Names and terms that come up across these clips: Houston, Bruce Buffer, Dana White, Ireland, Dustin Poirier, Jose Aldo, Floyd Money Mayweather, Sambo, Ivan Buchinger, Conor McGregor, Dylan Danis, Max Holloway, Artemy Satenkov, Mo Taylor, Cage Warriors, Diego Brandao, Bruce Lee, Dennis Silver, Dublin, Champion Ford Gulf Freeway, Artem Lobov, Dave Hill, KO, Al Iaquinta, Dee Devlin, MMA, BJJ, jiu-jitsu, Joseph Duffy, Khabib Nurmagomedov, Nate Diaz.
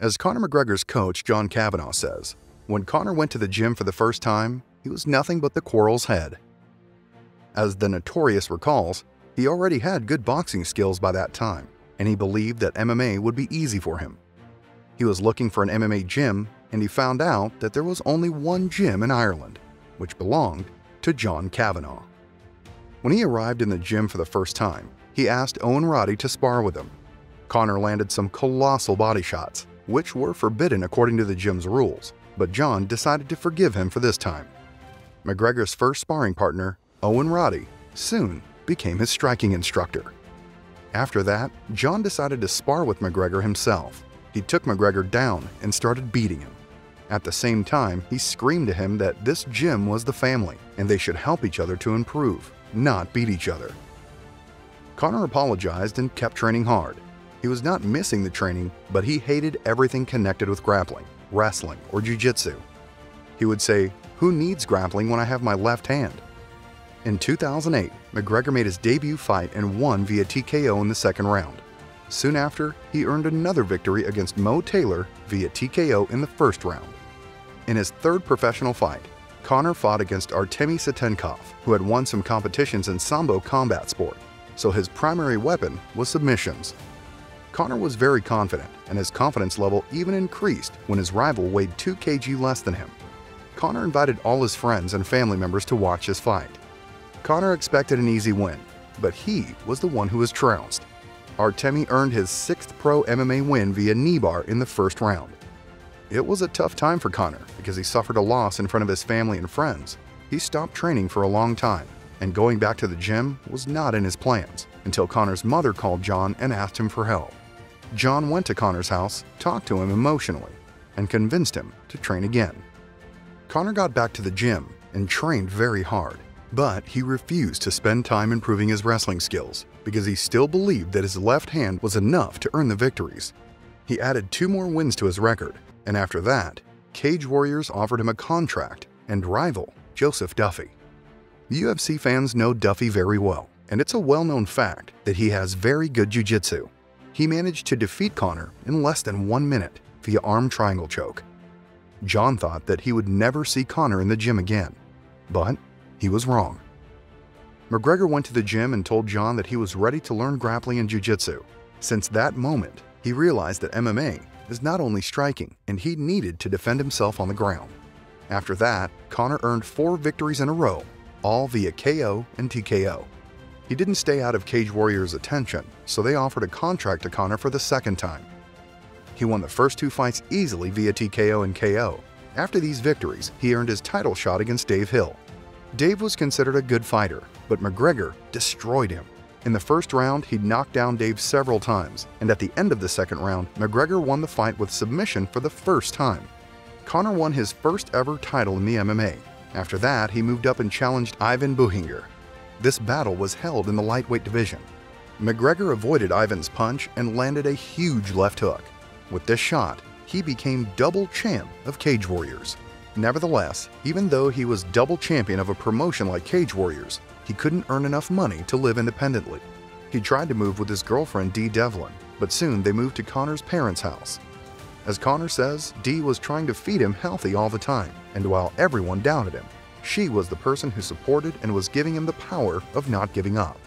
As Conor McGregor's coach, John Kavanagh, says, when Conor went to the gym for the first time, he was nothing but the quarrel's head. As the Notorious recalls, he already had good boxing skills by that time, and he believed that MMA would be easy for him. He was looking for an MMA gym, and he found out that there was only one gym in Ireland, which belonged to John Kavanagh. When he arrived in the gym for the first time, he asked Owen Roddy to spar with him. Conor landed some colossal body shots, which were forbidden according to the gym's rules, but John decided to forgive him for this time. McGregor's first sparring partner, Owen Roddy, soon became his striking instructor. After that, John decided to spar with McGregor himself. He took McGregor down and started beating him. At the same time, he screamed to him that this gym was the family and they should help each other to improve, not beat each other. Conor apologized and kept training hard. He was not missing the training, but he hated everything connected with grappling, wrestling, or jiu-jitsu. He would say, "Who needs grappling when I have my left hand?" In 2008, McGregor made his debut fight and won via TKO in the second round. Soon after, he earned another victory against Mo Taylor via TKO in the first round. In his third professional fight, Conor fought against Artemy Satenkov, who had won some competitions in Sambo combat sport, so his primary weapon was submissions. Conor was very confident, and his confidence level even increased when his rival weighed 2 kg less than him. Conor invited all his friends and family members to watch his fight. Conor expected an easy win, but he was the one who was trounced. Artemy earned his 6th pro MMA win via knee bar in the first round. It was a tough time for Conor because he suffered a loss in front of his family and friends. He stopped training for a long time, and going back to the gym was not in his plans until Conor's mother called John and asked him for help. John went to Conor's house, talked to him emotionally, and convinced him to train again. Conor got back to the gym and trained very hard, but he refused to spend time improving his wrestling skills because he still believed that his left hand was enough to earn the victories. He added 2 more wins to his record, and after that, Cage Warriors offered him a contract and rival Joseph Duffy. The UFC fans know Duffy very well, and it's a well-known fact that he has very good jiu-jitsu. He managed to defeat Conor in less than 1 minute via arm triangle choke. John thought that he would never see Conor in the gym again, but he was wrong. McGregor went to the gym and told John that he was ready to learn grappling and jiu-jitsu. Since that moment, he realized that MMA is not only striking, and he needed to defend himself on the ground. After that, Conor earned 4 victories in a row, all via KO and TKO. He didn't stay out of Cage Warriors' attention, so they offered a contract to Conor for the second time. He won the first 2 fights easily via TKO and KO. After these victories, he earned his title shot against Dave Hill. Dave was considered a good fighter, but McGregor destroyed him. In the first round, he knocked down Dave several times, and at the end of the second round, McGregor won the fight with submission for the first time. Conor won his first ever title in the MMA. After that, he moved up and challenged Ivan Buchinger. This battle was held in the lightweight division. McGregor avoided Ivan's punch and landed a huge left hook. With this shot, he became double champ of Cage Warriors. Nevertheless, even though he was double champion of a promotion like Cage Warriors, he couldn't earn enough money to live independently. He tried to move with his girlfriend Dee Devlin, but soon they moved to Conor's parents' house. As Conor says, Dee was trying to feed him healthy all the time, and while everyone doubted him, she was the person who supported and was giving him the power of not giving up.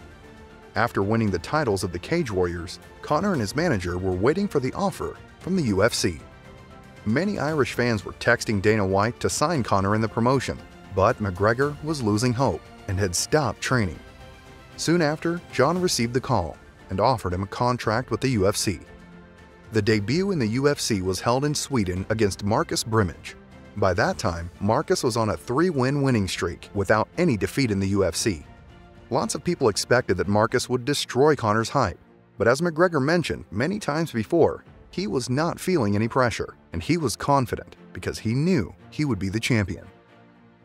After winning the titles of the Cage Warriors, Conor and his manager were waiting for the offer from the UFC. Many Irish fans were texting Dana White to sign Conor in the promotion, but McGregor was losing hope and had stopped training. Soon after, John received the call and offered him a contract with the UFC. The debut in the UFC was held in Sweden against Marcus Brimage. By that time, Marcus was on a 3-win winning streak without any defeat in the UFC. Lots of people expected that Marcus would destroy Conor's hype, but as McGregor mentioned many times before, he was not feeling any pressure, and he was confident because he knew he would be the champion.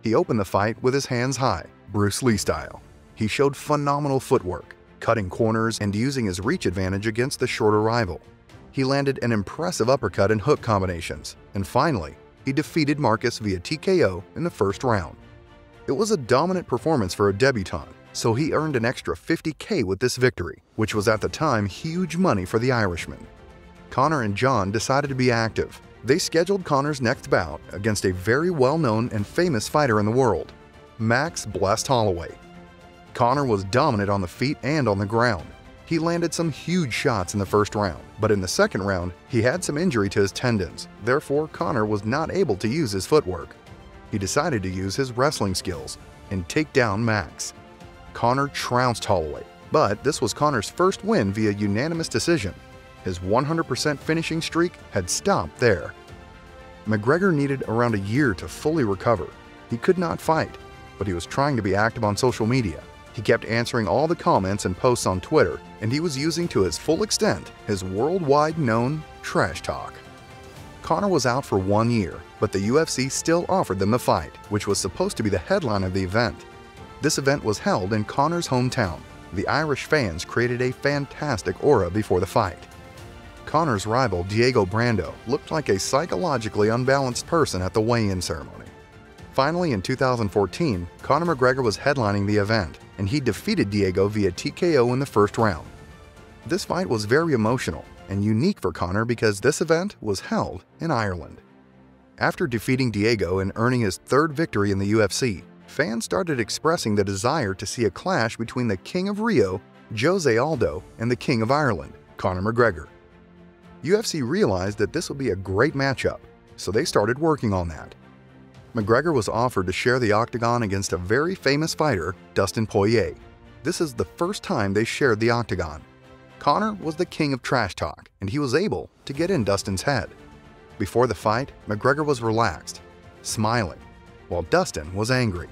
He opened the fight with his hands high, Bruce Lee style. He showed phenomenal footwork, cutting corners and using his reach advantage against the shorter rival. He landed an impressive uppercut and hook combinations, and finally, he defeated Marcus via TKO in the first round. It was a dominant performance for a debutant, so he earned an extra $50K with this victory, which was at the time huge money for the Irishman. Conor and John decided to be active. They scheduled Conor's next bout against a very well-known and famous fighter in the world, Max "Blessed" Holloway. Conor was dominant on the feet and on the ground. He landed some huge shots in the first round, but in the second round, he had some injury to his tendons. Therefore, Conor was not able to use his footwork. He decided to use his wrestling skills and take down Max. Conor trounced Holloway, but this was Conor's first win via unanimous decision. His 100% finishing streak had stopped there. McGregor needed around a year to fully recover. He could not fight, but he was trying to be active on social media. He kept answering all the comments and posts on Twitter, and he was using to his full extent his worldwide known trash talk. Conor was out for 1 year, but the UFC still offered them the fight, which was supposed to be the headline of the event. This event was held in Conor's hometown. The Irish fans created a fantastic aura before the fight. Conor's rival Diego Brandao looked like a psychologically unbalanced person at the weigh-in ceremony. Finally, in 2014, Conor McGregor was headlining the event, and he defeated Diego via TKO in the first round. This fight was very emotional and unique for Conor because this event was held in Ireland. After defeating Diego and earning his third victory in the UFC, fans started expressing the desire to see a clash between the King of Rio, Jose Aldo, and the King of Ireland, Conor McGregor. UFC realized that this would be a great matchup, so they started working on that. McGregor was offered to share the octagon against a very famous fighter, Dustin Poirier. This is the first time they shared the octagon. Conor was the king of trash talk, and he was able to get in Dustin's head. Before the fight, McGregor was relaxed, smiling, while Dustin was angry.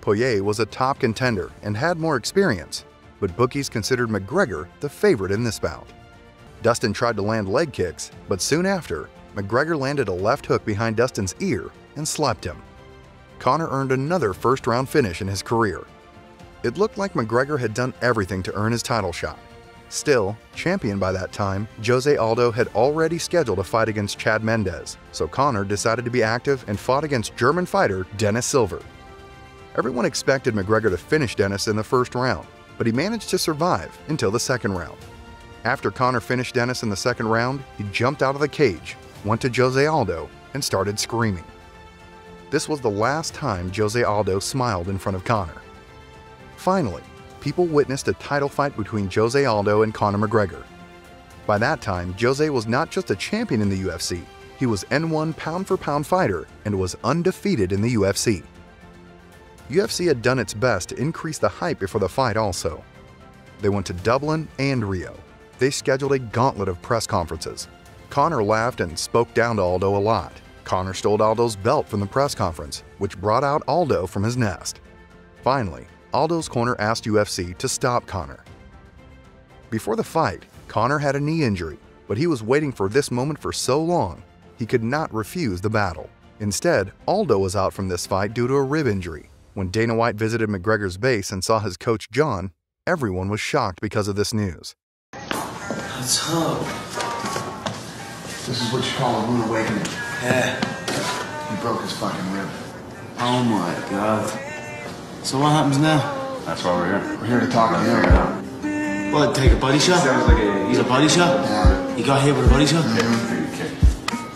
Poirier was a top contender and had more experience, but bookies considered McGregor the favorite in this bout. Dustin tried to land leg kicks, but soon after, McGregor landed a left hook behind Dustin's ear and slapped him. Conor earned another first-round finish in his career. It looked like McGregor had done everything to earn his title shot. Still, champion by that time, Jose Aldo had already scheduled a fight against Chad Mendez, so Conor decided to be active and fought against German fighter Dennis Silver. Everyone expected McGregor to finish Dennis in the first round, but he managed to survive until the second round. After Conor finished Dennis in the second round, he jumped out of the cage, went to Jose Aldo, and started screaming. This was the last time Jose Aldo smiled in front of Conor. Finally, people witnessed a title fight between Jose Aldo and Conor McGregor. By that time, Jose was not just a champion in the UFC, he was N1 pound-for-pound fighter and was undefeated in the UFC. UFC had done its best to increase the hype before the fight also. They went to Dublin and Rio. They scheduled a gauntlet of press conferences. Conor laughed and spoke down to Aldo a lot. Conor stole Aldo's belt from the press conference, which brought out Aldo from his nest. Finally, Aldo's corner asked UFC to stop Conor. Before the fight, Conor had a knee injury, but he was waiting for this moment for so long, he could not refuse the battle. Instead, Aldo was out from this fight due to a rib injury. When Dana White visited McGregor's base and saw his coach John, everyone was shocked because of this news. Let's hope. This is what you call a rude awakening. Yeah. He broke his fucking rib. Oh my God. So what happens now? That's why we're here. We're here to talk to him. What, take a body shot? Sounds like a... He's a body shot? Yeah. He got hit with a body shot? Okay.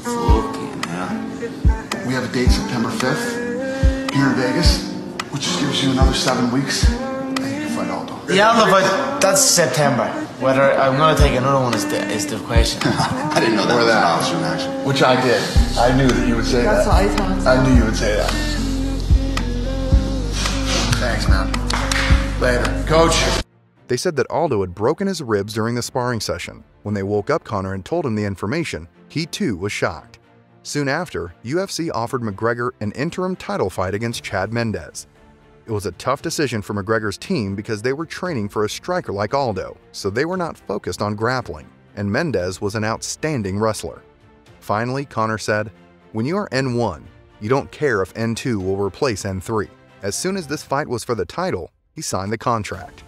Fucking hell. We have a date September 5th here in Vegas, which just gives you another 7 weeks. And you can fight Aldo. Yeah, Aldo, but that's September. Whether I'm going to take another one is the question. I didn't know that was an option, actually. Which I did. I knew that you would say that. That's what I thought. I knew you would say that. Thanks, man. Later. Coach. They said that Aldo had broken his ribs during the sparring session. When they woke up Conor and told him the information, he too was shocked. Soon after, UFC offered McGregor an interim title fight against Chad Mendez. It was a tough decision for McGregor's team because they were training for a striker like Aldo, so they were not focused on grappling, and Mendez was an outstanding wrestler. Finally, Conor said, "When you are N1, you don't care if N2 will replace N3." As soon as this fight was for the title, he signed the contract.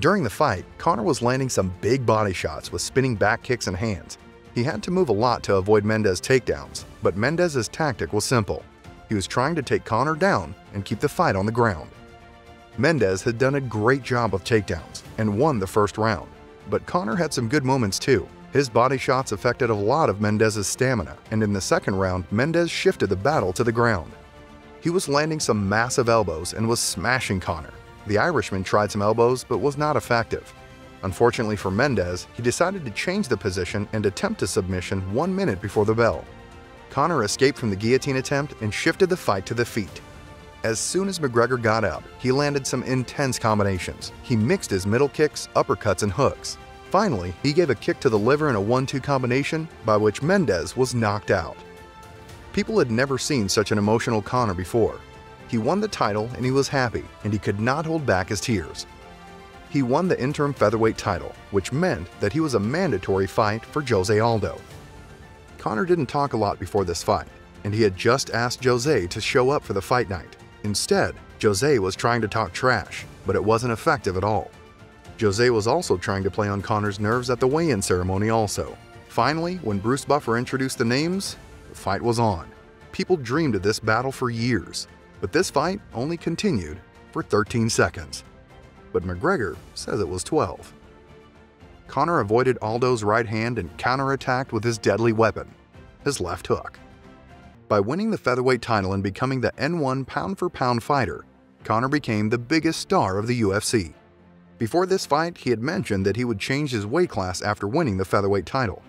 During the fight, Conor was landing some big body shots with spinning back kicks and hands. He had to move a lot to avoid Mendez takedowns, but Mendez's tactic was simple. He was trying to take Conor down and keep the fight on the ground. Mendez had done a great job of takedowns and won the first round, but Conor had some good moments too. His body shots affected a lot of Mendez's stamina, and in the second round, Mendez shifted the battle to the ground. He was landing some massive elbows and was smashing Conor. The Irishman tried some elbows but was not effective. Unfortunately for Mendez, he decided to change the position and attempt a submission 1 minute before the bell. Conor escaped from the guillotine attempt and shifted the fight to the feet. As soon as McGregor got up, he landed some intense combinations. He mixed his middle kicks, uppercuts, and hooks. Finally, he gave a kick to the liver in a 1-2 combination, by which Mendez was knocked out. People had never seen such an emotional Conor before. He won the title and he was happy, and he could not hold back his tears. He won the interim featherweight title, which meant that he was a mandatory fight for Jose Aldo. Conor didn't talk a lot before this fight, and he had just asked Jose to show up for the fight night. Instead, Jose was trying to talk trash, but it wasn't effective at all. Jose was also trying to play on Conor's nerves at the weigh-in ceremony also. Finally, when Bruce Buffer introduced the names, the fight was on. People dreamed of this battle for years, but this fight only continued for 13 seconds. But McGregor says it was 12. Conor avoided Aldo's right hand and counterattacked with his deadly weapon, his left hook. By winning the featherweight title and becoming the N1 pound-for-pound fighter, Conor became the biggest star of the UFC. Before this fight, he had mentioned that he would change his weight class after winning the featherweight title.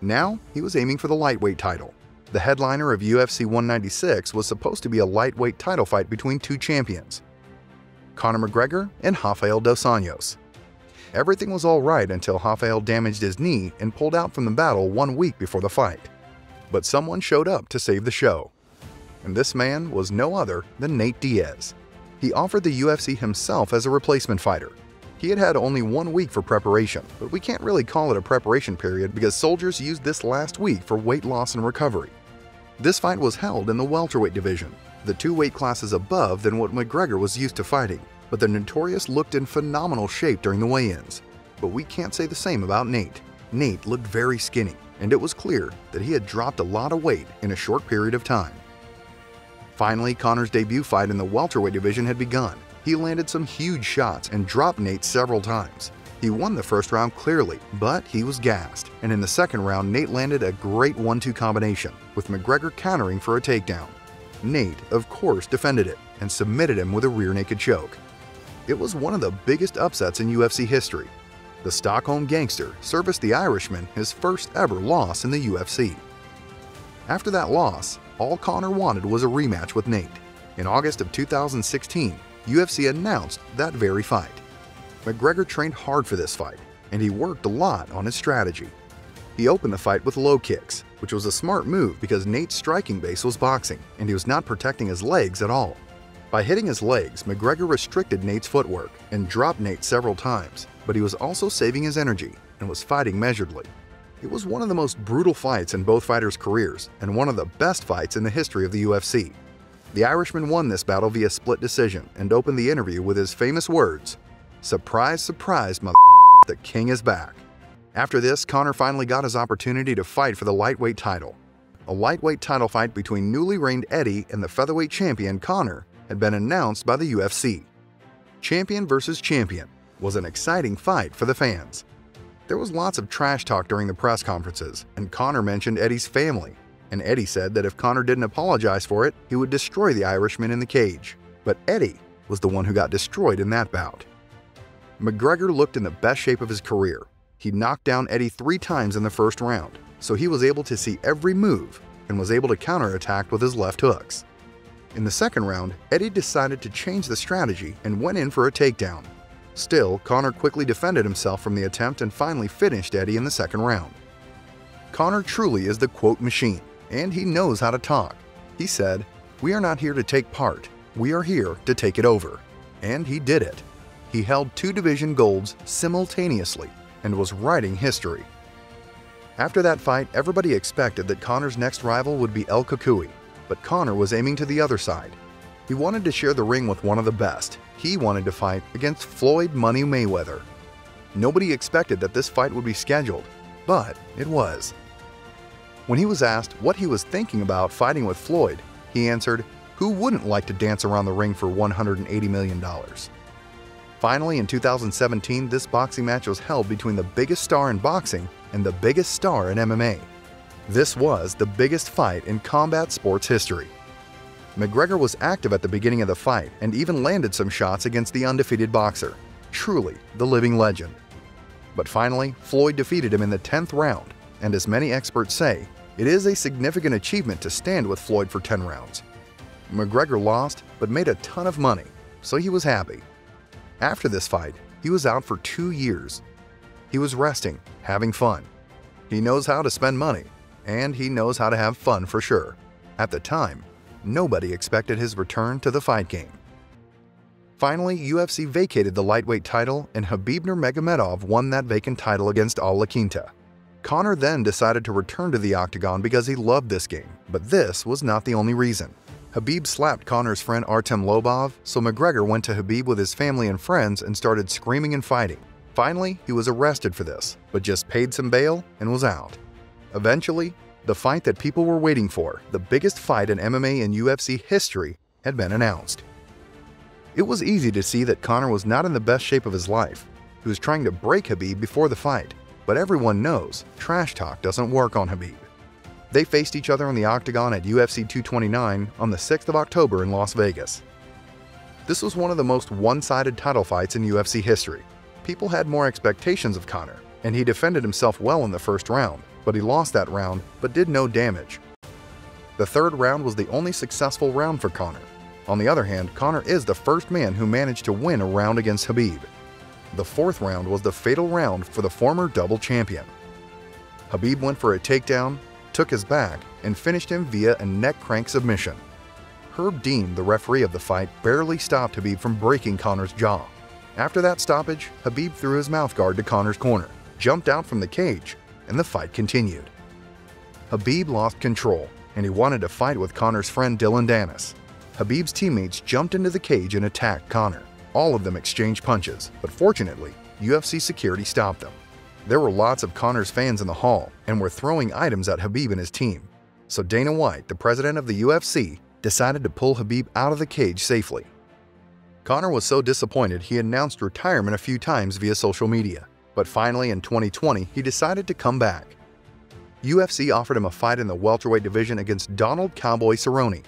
Now, he was aiming for the lightweight title. The headliner of UFC 196 was supposed to be a lightweight title fight between two champions, Conor McGregor and Rafael Dos Anjos. Everything was all right until Rafael damaged his knee and pulled out from the battle 1 week before the fight. But someone showed up to save the show, and this man was no other than Nate Diaz. He offered the UFC himself as a replacement fighter. He had had only 1 week for preparation, but we can't really call it a preparation period because soldiers used this last week for weight loss and recovery. This fight was held in the welterweight division, the two weight classes above than what McGregor was used to fighting, but the Notorious looked in phenomenal shape during the weigh-ins. But we can't say the same about Nate. Nate looked very skinny, and it was clear that he had dropped a lot of weight in a short period of time. Finally, Conor's debut fight in the welterweight division had begun. He landed some huge shots and dropped Nate several times. He won the first round clearly, but he was gassed, and in the second round, Nate landed a great 1-2 combination, with McGregor countering for a takedown. Nate, of course, defended it and submitted him with a rear naked choke. It was one of the biggest upsets in UFC history. The Stockholm gangster serviced the Irishman his first ever loss in the UFC. After that loss, all Conor wanted was a rematch with Nate. In August of 2016, UFC announced that very fight. McGregor trained hard for this fight, and he worked a lot on his strategy. He opened the fight with low kicks, which was a smart move because Nate's striking base was boxing, and he was not protecting his legs at all. By hitting his legs, McGregor restricted Nate's footwork and dropped Nate several times, but he was also saving his energy and was fighting measuredly. It was one of the most brutal fights in both fighters' careers and one of the best fights in the history of the UFC. The Irishman won this battle via split decision and opened the interview with his famous words, "Surprise, surprise, mother*****, the king is back." After this, Conor finally got his opportunity to fight for the lightweight title. A lightweight title fight between newly reigned Eddie and the featherweight champion Conor had been announced by the UFC. Champion versus champion was an exciting fight for the fans. There was lots of trash talk during the press conferences, and Conor mentioned Eddie's family, and Eddie said that if Conor didn't apologize for it, he would destroy the Irishman in the cage. But Eddie was the one who got destroyed in that bout. McGregor looked in the best shape of his career. He knocked down Eddie 3 times in the first round, so he was able to see every move and was able to counterattack with his left hooks. In the second round, Eddie decided to change the strategy and went in for a takedown. Still, Conor quickly defended himself from the attempt and finally finished Eddie in the second round. Conor truly is the quote machine, and he knows how to talk. He said, "We are not here to take part, we are here to take it over." And he did it. He held 2 division golds simultaneously and was writing history. After that fight, everybody expected that Conor's next rival would be El Cucuy, but Conor was aiming to the other side. He wanted to share the ring with one of the best. He wanted to fight against Floyd Money Mayweather. Nobody expected that this fight would be scheduled, but it was. When he was asked what he was thinking about fighting with Floyd, he answered, "Who wouldn't like to dance around the ring for $180 million? Finally, in 2017, this boxing match was held between the biggest star in boxing and the biggest star in MMA. This was the biggest fight in combat sports history. McGregor was active at the beginning of the fight and even landed some shots against the undefeated boxer, truly the living legend. But finally, Floyd defeated him in the 10th round, and as many experts say, it is a significant achievement to stand with Floyd for 10 rounds. McGregor lost but made a ton of money, so he was happy. After this fight, he was out for 2 years. He was resting, having fun. He knows how to spend money, and he knows how to have fun for sure. At the time, nobody expected his return to the fight game. Finally, UFC vacated the lightweight title, and Khabib Nurmagomedov won that vacant title against Al Iaquinta. Conor then decided to return to the octagon because he loved this game, but this was not the only reason. Khabib slapped Conor's friend Artem Lobov, so McGregor went to Khabib with his family and friends and started screaming and fighting. Finally, he was arrested for this, but just paid some bail and was out. Eventually, the fight that people were waiting for, the biggest fight in MMA and UFC history, had been announced. It was easy to see that Conor was not in the best shape of his life. He was trying to break Khabib before the fight, but everyone knows trash talk doesn't work on Khabib. They faced each other on the octagon at UFC 229 on the 6th of October in Las Vegas. This was one of the most one-sided title fights in UFC history. People had more expectations of Conor, and he defended himself well in the first round, but he lost that round but did no damage. The third round was the only successful round for Conor. On the other hand, Conor is the first man who managed to win a round against Khabib. The fourth round was the fatal round for the former double champion. Khabib went for a takedown, took his back, and finished him via a neck crank submission. Herb Dean, the referee of the fight, barely stopped Khabib from breaking Conor's jaw. After that stoppage, Khabib threw his mouthguard to Conor's corner, jumped out from the cage, and the fight continued. Khabib lost control, and he wanted to fight with Conor's friend Dylan Danis. Khabib's teammates jumped into the cage and attacked Conor. All of them exchanged punches, but fortunately, UFC security stopped them. There were lots of Conor's fans in the hall and were throwing items at Khabib and his team. So Dana White, the president of the UFC, decided to pull Khabib out of the cage safely. Conor was so disappointed he announced retirement a few times via social media, but finally in 2020 he decided to come back. UFC offered him a fight in the welterweight division against Donald Cowboy Cerrone.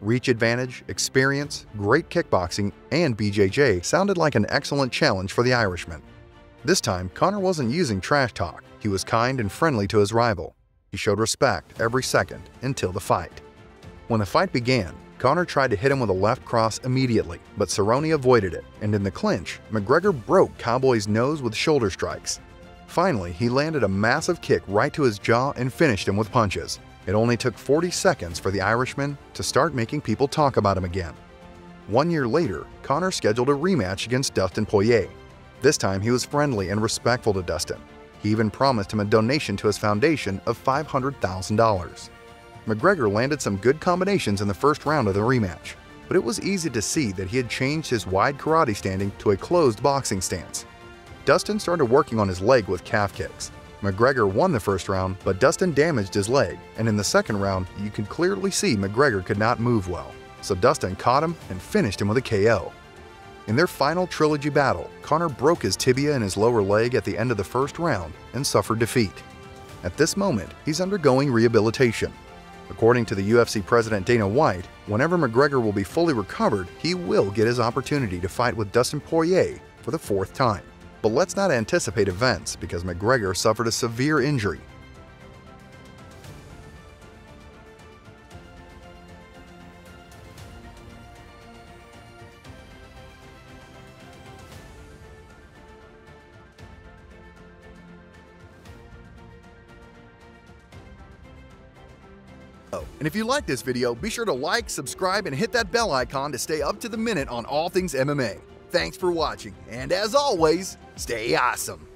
Reach advantage, experience, great kickboxing, and BJJ sounded like an excellent challenge for the Irishman. This time, Conor wasn't using trash talk. He was kind and friendly to his rival. He showed respect every second until the fight. When the fight began, Conor tried to hit him with a left cross immediately, but Cerrone avoided it, and in the clinch, McGregor broke Cowboy's nose with shoulder strikes. Finally, he landed a massive kick right to his jaw and finished him with punches. It only took 40 seconds for the Irishman to start making people talk about him again. 1 year later, Conor scheduled a rematch against Dustin Poirier. This time, he was friendly and respectful to Dustin. He even promised him a donation to his foundation of $500,000. McGregor landed some good combinations in the first round of the rematch, but it was easy to see that he had changed his wide karate standing to a closed boxing stance. Dustin started working on his leg with calf kicks. McGregor won the first round, but Dustin damaged his leg, and in the second round, you could clearly see McGregor could not move well, so Dustin caught him and finished him with a KO. In their final trilogy battle, Conor broke his tibia and his lower leg at the end of the first round and suffered defeat. At this moment, he's undergoing rehabilitation. According to the UFC president Dana White, whenever McGregor will be fully recovered, he will get his opportunity to fight with Dustin Poirier for the fourth time. But let's not anticipate events because McGregor suffered a severe injury. And if you like this video, be sure to like, subscribe, and hit that bell icon to stay up to the minute on all things MMA. Thanks for watching, and as always, stay awesome.